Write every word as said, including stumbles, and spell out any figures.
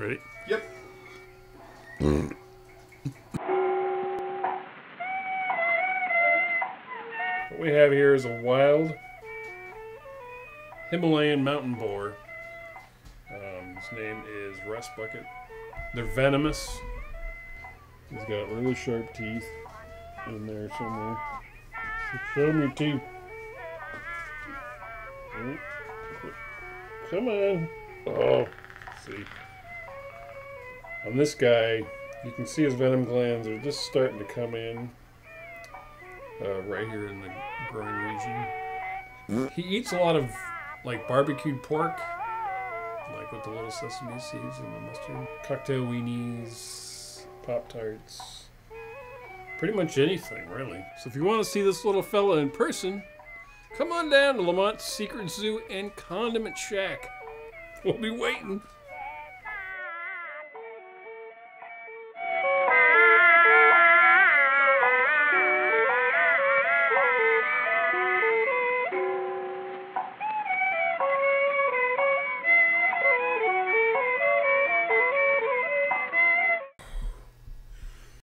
Ready? Yep. Mm. What we have here is a wild Himalayan mountain boar. Um, his name is Rust Bucket. They're venomous. He's got really sharp teeth in there somewhere. Show him your teeth. Come on. Oh, see. On this guy, you can see his venom glands are just starting to come in uh, right here in the groin region. He eats a lot of like barbecued pork, like with the little sesame seeds and the mustard, cocktail weenies, Pop-Tarts, pretty much anything really. So if you want to see this little fella in person, come on down to Lamont's Secret Zoo and Condiment Shack. We'll be waiting.